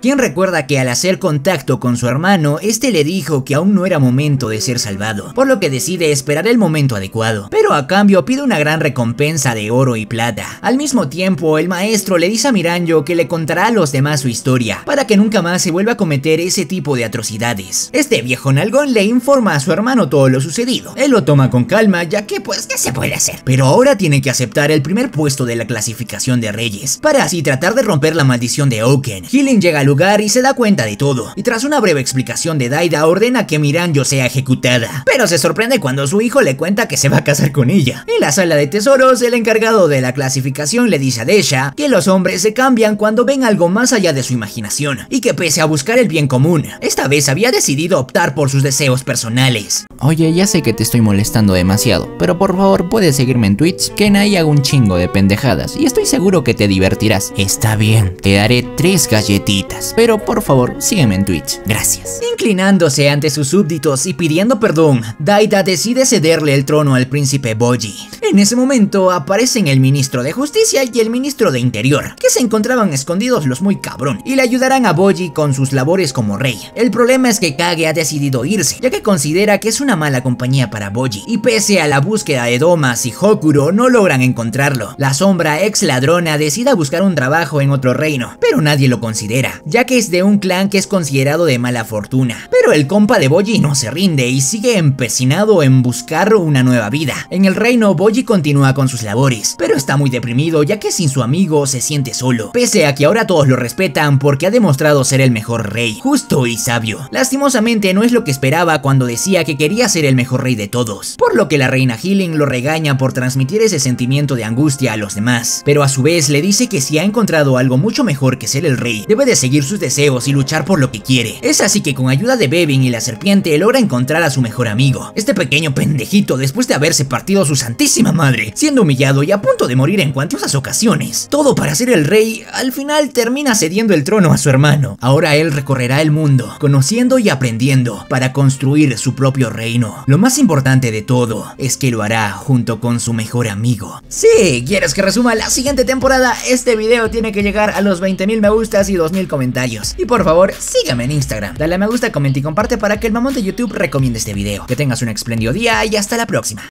quien recuerda que al hacer contacto con su hermano, este le dijo que aún no era momento de ser salvado, por lo que decide esperar el momento adecuado, pero a cambio pide una gran recompensa de oro y plata. Al mismo tiempo, el maestro le dice a Miranjo que le contará a los demás su historia, para que nunca más se vuelva a cometer ese tipo de atrocidades. Este viejo nalgón le informa a su hermano todo lo sucedido. Él lo toma con calma, ya que pues, ¿qué se puede hacer? Pero ahora tiene que aceptar el primer puesto de la clasificación de reyes, para así tratar de romper la maldición de Ouken. Hiling llega al lugar y se da cuenta de todo, y tras una breve explicación de Daida ordena que Miranjo sea ejecutada, pero se sorprende cuando su hijo le cuenta que se va a casar con ella. En la sala de tesoros, el encargado de la clasificación le dice a Desha que los hombres se cambian cuando ven algo más allá de su imaginación, y que pese a buscar el bien común, esta vez había decidido optar por sus deseos personales. Oye, ya sé que te estoy molestando demasiado, pero por favor puedes seguirme en Twitch, que en ahí hago un chingo de pendejadas y estoy seguro que te divertirás. Está bien, te daré 3 galletitas, pero por favor sígueme en Twitch, gracias. Inclinándose ante sus súbditos y pidiendo perdón, Daida decide cederle el trono al príncipe Bojji. En ese momento aparecen el ministro de justicia y el ministro de interior, que se encontraban escondidos los muy cabrón, y le ayudarán a Bojji con sus labores como rey. El problema es que Kage ha decidido irse, ya que considera que es una mala compañía para Bojji, y pese a la búsqueda de Domas y Hokuro no logran encontrarlo. La sombra ex ladrona decide buscar un trabajo en otro reino, pero nadie lo considera, ya que es de un clan que es considerado de mala fortuna. Pero el compa de Bojji no se rinde y sigue empecinado en buscar una nueva vida. En el reino, Bojji continúa con sus labores, pero está muy deprimido ya que sin su amigo se siente solo, pese a que ahora todos lo respetan porque ha demostrado ser el mejor rey, justo y sabio. Lastimosamente no es lo que esperaba cuando decía que quería ser el mejor rey de todos, por lo que la reina Healing lo regaña por transmitir ese sentimiento de angustia a los demás, pero a su vez le dice que si ha encontrado algo mucho mejor que ser el rey, debe de seguir sus deseos y luchar por lo que quiere. Es así que con ayuda de Bebin y la serpiente logra encontrar a su mejor amigo. Este pequeño pendejito, después de haberse partido su santísima madre, siendo humillado y a punto de morir en cuantiosas ocasiones, todo para ser el rey, al final termina cediendo el trono a su hermano. Ahora él recorrerá el mundo, conociendo y aprendiendo, para construir su propio reino. Lo más importante de todo es que lo hará junto con su mejor amigo. Si quieres que resuma la siguiente temporada, este video tiene que llegar a los 20.000 me gustas y 2.000 comentarios. Y por favor, sígame en Instagram, dale a me gusta, comenta y comparte para que el mamón de YouTube recomiende este video. Que tengas un espléndido día y hasta la próxima.